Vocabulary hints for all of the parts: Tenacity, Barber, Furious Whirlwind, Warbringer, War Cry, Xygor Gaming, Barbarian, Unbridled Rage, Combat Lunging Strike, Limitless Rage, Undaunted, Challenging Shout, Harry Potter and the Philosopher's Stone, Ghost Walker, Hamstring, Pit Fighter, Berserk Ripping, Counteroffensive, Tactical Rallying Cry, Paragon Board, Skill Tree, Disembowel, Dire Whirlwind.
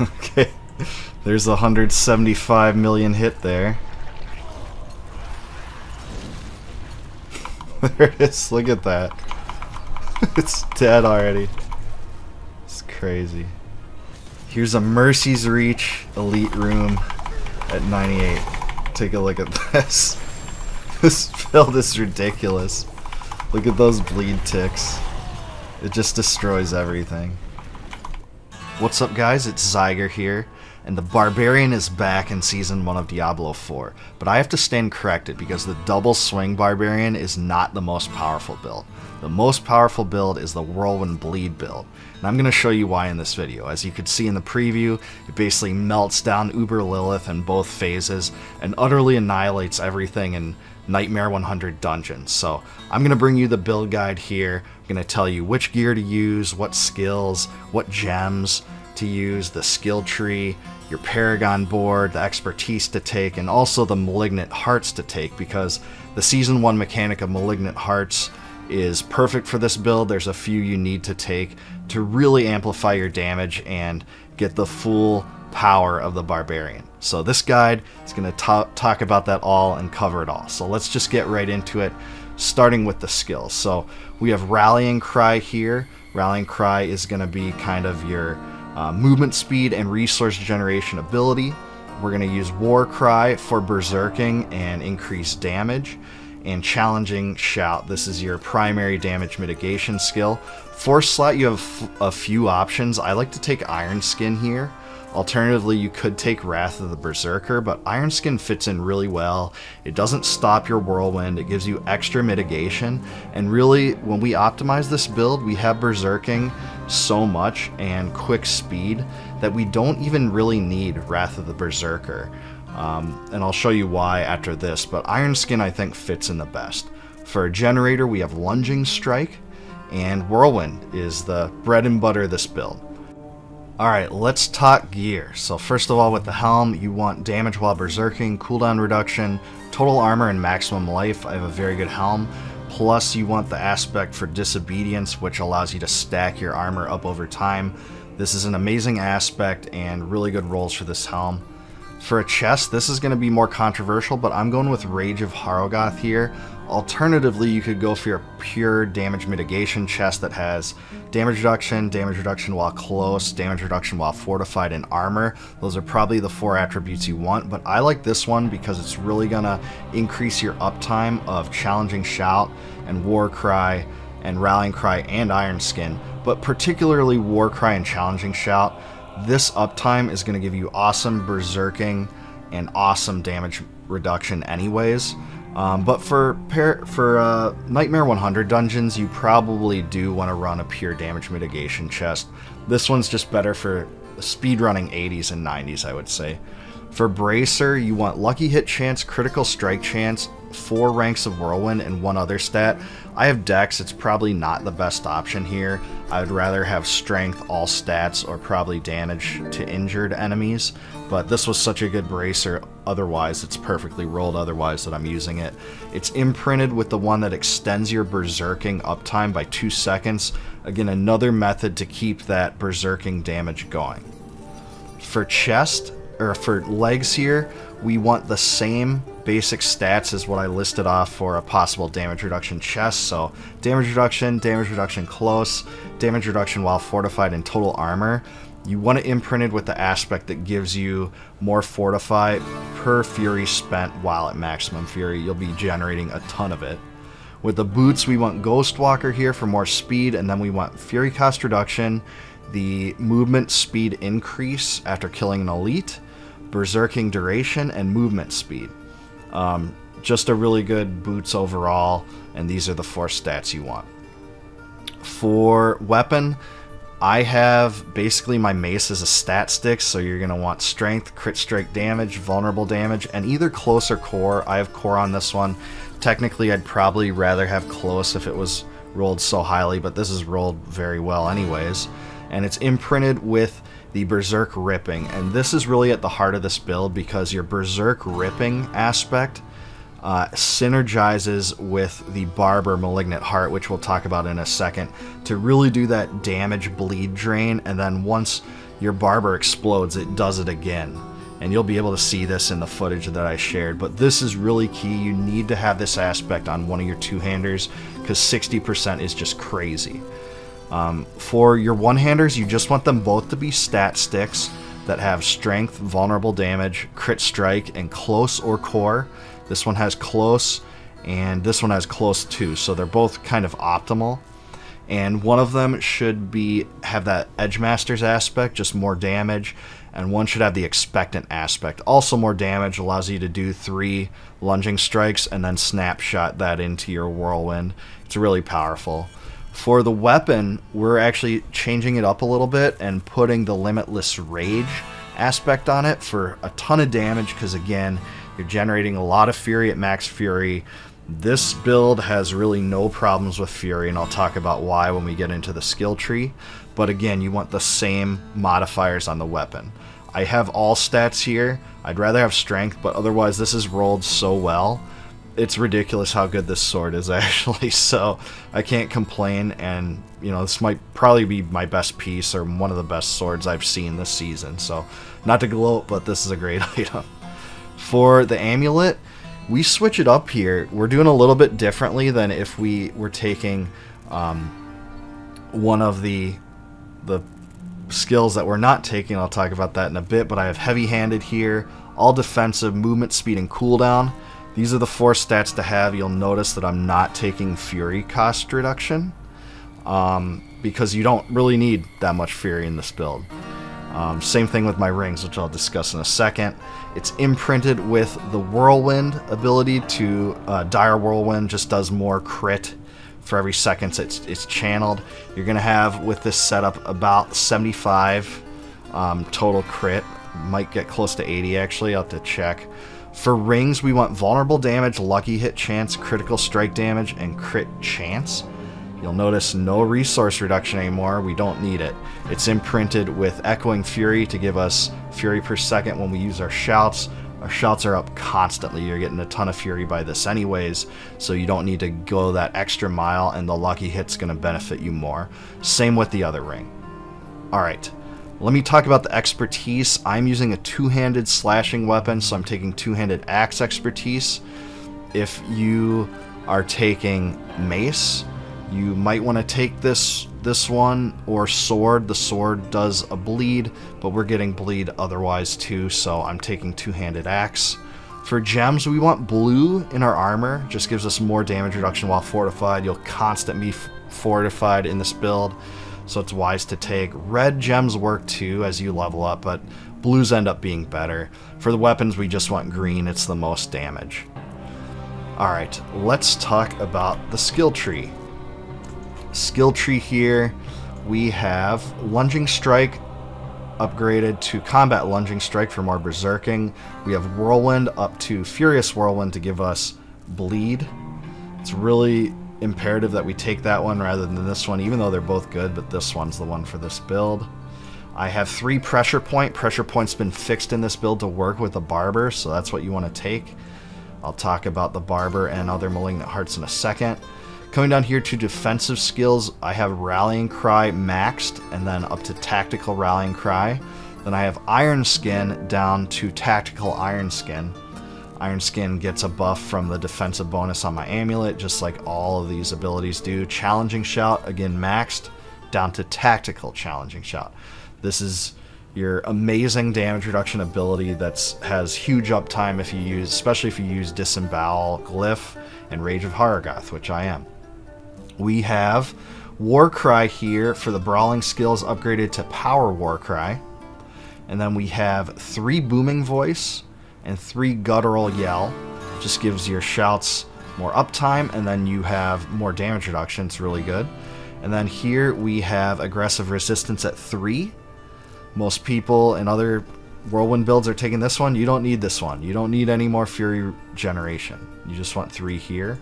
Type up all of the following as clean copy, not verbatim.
Okay. There's a 175 million hit there. There it is, look at that. It's dead already. It's crazy. Here's a Mercy's Reach Elite Room at 98. Take a look at this. This build is ridiculous. Look at those bleed ticks. It just destroys everything. What's up guys, it's Xygor here, and the Barbarian is back in Season 1 of Diablo IV, but I have to stand corrected because the Double Swing Barbarian is not the most powerful build. The most powerful build is the Whirlwind Bleed build, and I'm going to show you why in this video. As you could see in the preview, it basically melts down Uber Lilith in both phases and utterly annihilates everything in Nightmare 100 dungeons. So I'm going to bring you the build guide here. I'm going to tell you which gear to use, what skills, what gems to use, the skill tree, your Paragon board, the expertise to take, and also the Malignant Hearts to take, because the Season 1 mechanic of Malignant Hearts is perfect for this build. There's a few you need to take to really amplify your damage and get the full power of the Barbarian. So this guide is going to talk about that all and cover it all. So let's just get right into it, starting with the skills. So we have Rallying Cry here. Rallying Cry is going to be kind of your movement speed and resource generation ability. We're going to use War Cry for berserking and increased damage, and Challenging Shout. This is your primary damage mitigation skill. For slot, you have a few options. I like to take Iron Skin here. Alternatively, you could take Wrath of the Berserker, but Iron Skin fits in really well. It doesn't stop your Whirlwind, it gives you extra mitigation, and really, when we optimize this build, we have berserking so much and quick speed that we don't even really need Wrath of the Berserker. And I'll show you why after this, but Iron Skin I think fits in the best. For a generator, we have Lunging Strike, and Whirlwind is the bread and butter of this build. Alright, let's talk gear. So first of all, with the helm, you want damage while berserking, cooldown reduction, total armor, and maximum life. I have a very good helm. Plus, you want the aspect for disobedience, which allows you to stack your armor up over time. This is an amazing aspect and really good rolls for this helm. For a chest, this is going to be more controversial, but I'm going with Rage of Harrogath here. Alternatively, you could go for your pure damage mitigation chest that has damage reduction while close, damage reduction while fortified, and armor. Those are probably the four attributes you want, but I like this one because it's really gonna increase your uptime of Challenging Shout and War Cry and Rallying Cry and Iron Skin, but particularly War Cry and Challenging Shout. This uptime is gonna give you awesome berserking and awesome damage reduction anyways. But for Nightmare 100 dungeons, you probably do want to run a pure damage mitigation chest. This one's just better for speedrunning 80s and 90s, I would say. For Bracer, you want Lucky Hit Chance, Critical Strike Chance, 4 ranks of Whirlwind, and one other stat. I have Dex, it's probably not the best option here. I would rather have Strength, all stats, or probably damage to injured enemies, but this was such a good Bracer, otherwise it's perfectly rolled otherwise that I'm using it. It's imprinted with the one that extends your berserking uptime by 2 seconds. Again, another method to keep that berserking damage going. For chest, or for legs here, we want the same basic stats as what I listed off for a possible damage reduction chest. So damage reduction close, damage reduction while fortified, and total armor. You want it imprinted with the aspect that gives you more fortify per fury spent while at maximum fury. You'll be generating a ton of it. With the boots, we want Ghost Walker here for more speed, and then we want fury cost reduction, the movement speed increase after killing an elite, berserking duration, and movement speed. Just a really good boots overall, and these are the 4 stats you want. For weapon, I have basically my mace as a stat stick, so you're going to want strength, crit strike damage, vulnerable damage, and either close or core. I have core on this one. Technically, I'd probably rather have close if it was rolled so highly, but this is rolled very well anyways. And it's imprinted with the Berserk Ripping, and this is really at the heart of this build because your Berserk Ripping aspect synergizes with the Barber Malignant Heart, which we'll talk about in a second, to really do that damage bleed drain. And then once your Barber explodes, it does it again. And you'll be able to see this in the footage that I shared, but this is really key. You need to have this aspect on one of your two-handers because 60% is just crazy. For your one-handers, you just want them both to be stat sticks that have strength, vulnerable damage, crit strike, and close or core. This one has close, and this one has close too, so they're both kind of optimal. And one of them should have that Edge Master's aspect, just more damage, and one should have the Expectant aspect, also more damage, allows you to do 3 lunging strikes and then snapshot that into your Whirlwind. It's really powerful. For the weapon, we're actually changing it up a little bit and putting the Limitless Rage aspect on it for a ton of damage because, again, you're generating a lot of Fury at max Fury. This build has really no problems with Fury, and I'll talk about why when we get into the skill tree. But again, you want the same modifiers on the weapon. I have all stats here. I'd rather have strength, but otherwise this is rolled so well. It's ridiculous how good this sword is, actually, so I can't complain. And, you know, this might probably be my best piece or one of the best swords I've seen this season, so not to gloat, but this is a great item. For the amulet, we switch it up here. We're doing a little bit differently than if we were taking one of the skills that we're not taking. I'll talk about that in a bit, but I have heavy-handed here, all defensive, movement speed, and cooldown. These are the 4 stats to have. You'll notice that I'm not taking Fury cost reduction because you don't really need that much Fury in this build. Same thing with my rings, which I'll discuss in a second. It's imprinted with the Whirlwind ability to Dire Whirlwind, just does more crit for every second it's channeled. You're going to have, with this setup, about 75 total crit. Might get close to 80, actually. I'll have to check. For rings, we want vulnerable damage, lucky hit chance, critical strike damage, and crit chance. You'll notice no resource reduction anymore. We don't need it. It's imprinted with Echoing Fury to give us Fury per second when we use our shouts. Our shouts are up constantly. You're getting a ton of Fury by this anyways, so you don't need to go that extra mile, and the lucky hit's going to benefit you more. Same with the other ring. All right. Let me talk about the expertise. I'm using a two-handed slashing weapon, so I'm taking two-handed axe expertise. If you are taking mace, you might want to take this one, or sword. The sword does a bleed, but we're getting bleed otherwise too, so I'm taking two-handed axe. For gems, we want blue in our armor. Just gives us more damage reduction while fortified. You'll constantly be fortified in this build, so it's wise to take. Red gems work too as you level up, but blues end up being better. For the weapons, we just want green. It's the most damage. Alright, let's talk about the skill tree. Skill tree here, we have Lunging Strike upgraded to Combat Lunging Strike for more berserking. We have Whirlwind up to Furious Whirlwind to give us Bleed. It's really imperative that we take that one rather than this one, even though they're both good, but this one's the one for this build. I have 3 pressure point. Pressure point's been fixed in this build to work with the Barber, so that's what you want to take. I'll talk about the Barber and other Malignant Hearts in a second. Coming down here to defensive skills, I have Rallying Cry maxed and then up to Tactical Rallying Cry. Then I have Iron Skin down to Tactical Iron Skin. Iron Skin gets a buff from the defensive bonus on my amulet, just like all of these abilities do. Challenging Shout, again maxed, down to Tactical Challenging Shout. This is your amazing damage reduction ability that has huge uptime if you use, especially if you use Disembowel, Glyph, and Rage of Harrogath, which I am. We have War Cry here for the brawling skills upgraded to Power War Cry. And then we have 3 Booming Voice and 3 Guttural Yell. Just gives your shouts more uptime, and then you have more damage reduction. It's really good. And then here we have aggressive resistance at 3. Most people and other Whirlwind builds are taking this one. You don't need this one. You don't need any more Fury generation. You just want 3 here.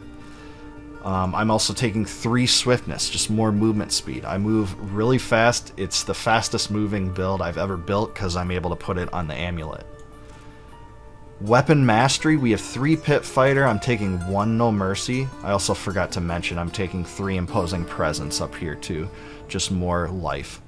I'm also taking 3 swiftness, just more movement speed. I move really fast. It's the fastest moving build I've ever built because I'm able to put it on the amulet. Weapon mastery, we have 3 Pit Fighter. I'm taking 1 No Mercy. I also forgot to mention I'm taking 3 Imposing Presence up here too. Just more life.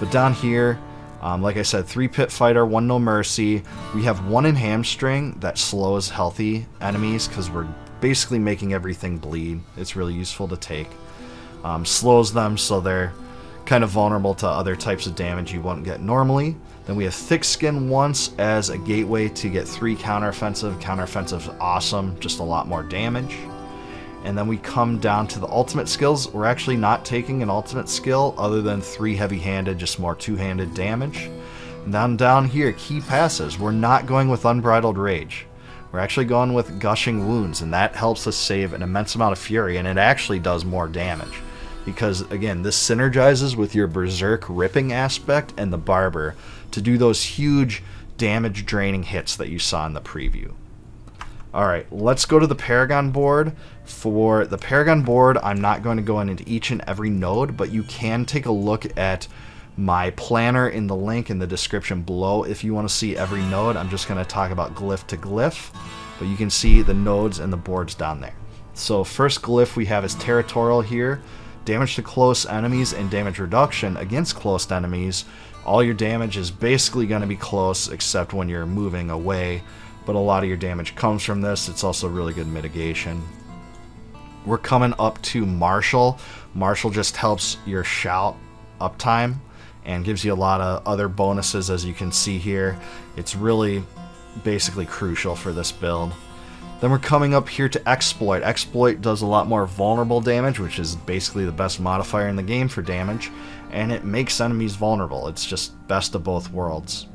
But down here, Like I said, 3 Pit Fighter, 1 No Mercy. We have 1 in Hamstring that slows healthy enemies because we're basically making everything bleed. It's really useful to take. Slows them so they're kind of vulnerable to other types of damage you won't get normally. Then we have Thick Skin once as a gateway to get 3 counteroffensive. Counteroffensive is awesome, just a lot more damage. And then we come down to the ultimate skills. We're actually not taking an ultimate skill other than 3 heavy-handed, just more 2-handed damage. And then down here, key passes. We're not going with Unbridled Rage. We're actually going with Gushing Wounds, and that helps us save an immense amount of fury, and it actually does more damage. Because, again, this synergizes with your Berserk Ripping aspect and the Barber to do those huge damage-draining hits that you saw in the preview. Alright, let's go to the Paragon Board. For the Paragon Board, I'm not going to go into each and every node, but you can take a look at my planner in the link in the description below if you want to see every node. I'm just going to talk about glyph to glyph, but you can see the nodes and the boards down there. So first glyph we have is Territorial here. Damage to close enemies and damage reduction against close enemies. All your damage is basically going to be close except when you're moving away, but a lot of your damage comes from this. It's also really good mitigation. We're coming up to Martial. Martial just helps your shout uptime and gives you a lot of other bonuses, as you can see here. It's really basically crucial for this build. Then we're coming up here to Exploit. Exploit does a lot more vulnerable damage, which is basically the best modifier in the game for damage, and it makes enemies vulnerable. It's just best of both worlds.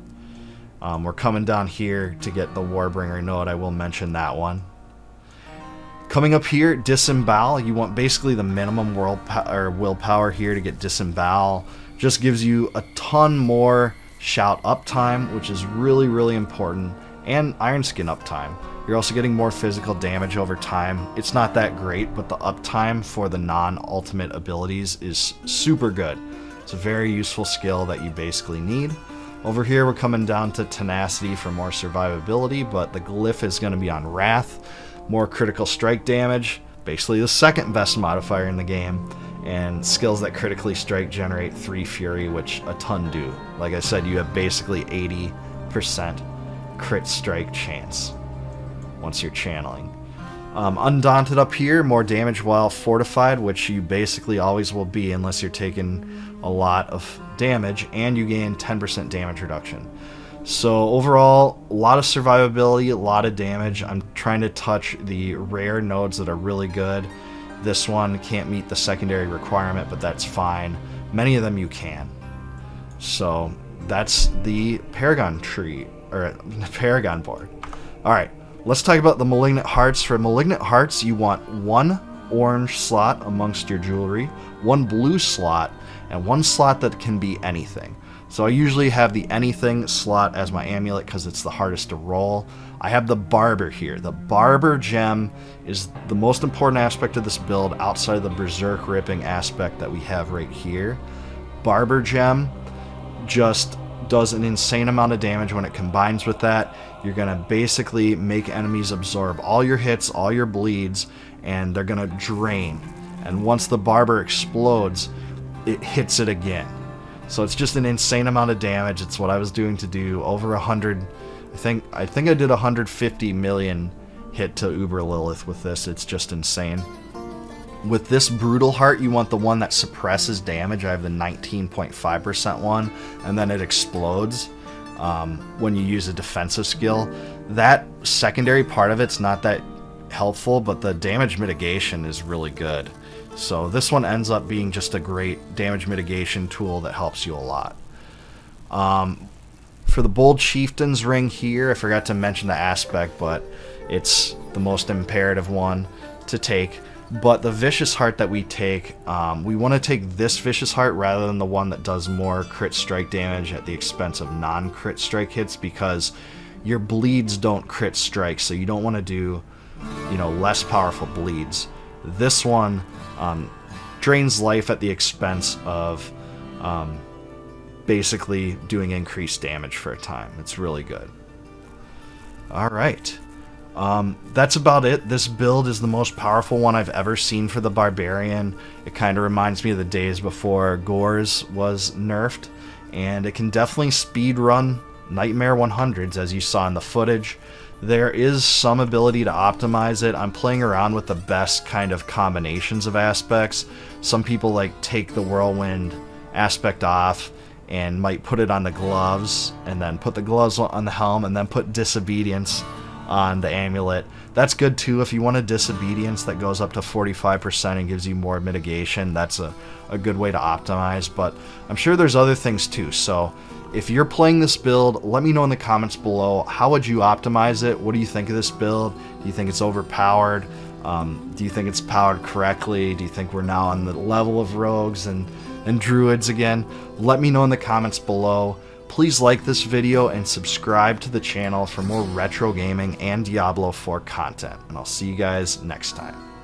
We're coming down here to get the Warbringer node. I will mention that one. Coming up here, Disembowel. You want basically the minimum willpower here to get Disembowel. Just gives you a ton more shout uptime, which is really, really important, and Iron Skin uptime. You're also getting more physical damage over time. It's not that great, but the uptime for the non-ultimate abilities is super good. It's a very useful skill that you basically need. Over here, we're coming down to Tenacity for more survivability, but the glyph is going to be on Wrath. More critical strike damage, basically the second best modifier in the game, and skills that critically strike generate 3 fury, which a ton do. Like I said, you have basically 80% crit strike chance once you're channeling. Undaunted up here, more damage while fortified, which you basically always will be unless you're taking a lot of damage, and you gain 10% damage reduction. So overall, a lot of survivability, a lot of damage. I'm trying to touch the rare nodes that are really good. This one can't meet the secondary requirement, but that's fine. Many of them you can. So that's the Paragon tree, or the Paragon board. All right. Let's talk about the Malignant Hearts. For Malignant Hearts, you want 1 orange slot amongst your jewelry, 1 blue slot, and 1 slot that can be anything. So I usually have the anything slot as my amulet because it's the hardest to roll. I have the Barber here. The Barber gem is the most important aspect of this build outside of the Berserk Ripping aspect that we have right here. Barber gem just does an insane amount of damage when it combines with that. You're going to basically make enemies absorb all your hits, all your bleeds, and they're going to drain. And once the Barber explodes, it hits it again. So it's just an insane amount of damage. It's what I was doing to do over 100. I think I did 150 million hit to Uber Lilith with this. It's just insane. With this Brutal Heart, you want the one that suppresses damage. I have the 19.5% one, and then it explodes when you use a defensive skill. That secondary part of it's not that helpful, but the damage mitigation is really good. So this one ends up being just a great damage mitigation tool that helps you a lot. For the Bold Chieftain's Ring here, I forgot to mention the aspect, but it's the most imperative one to take. But the Vicious Heart that we take, we want to take this Vicious Heart rather than the one that does more crit strike damage at the expense of non-crit strike hits, because your bleeds don't crit strike, so you don't want to do, you know, less powerful bleeds. This one drains life at the expense of basically doing increased damage for a time. It's really good. All right. That's about it. This build is the most powerful one I've ever seen for the Barbarian. It kind of reminds me of the days before Gores was nerfed, and it can definitely speedrun Nightmare 100s, as you saw in the footage. There is some ability to optimize it. I'm playing around with the best kind of combinations of aspects. Some people like take the Whirlwind aspect off and might put it on the gloves, and then put the gloves on the helm, and then put Disobedience on the amulet. That's good too if you want a Disobedience that goes up to 45% and gives you more mitigation. That's a good way to optimize, but I'm sure there's other things too. So if you're playing this build, let me know in the comments below, how would you optimize it? What do you think of this build? Do you think it's overpowered? Do you think it's powered correctly? Do you think we're now on the level of rogues and druids again? Let me know in the comments below. Please like this video and subscribe to the channel for more retro gaming and Diablo 4 content. And I'll see you guys next time.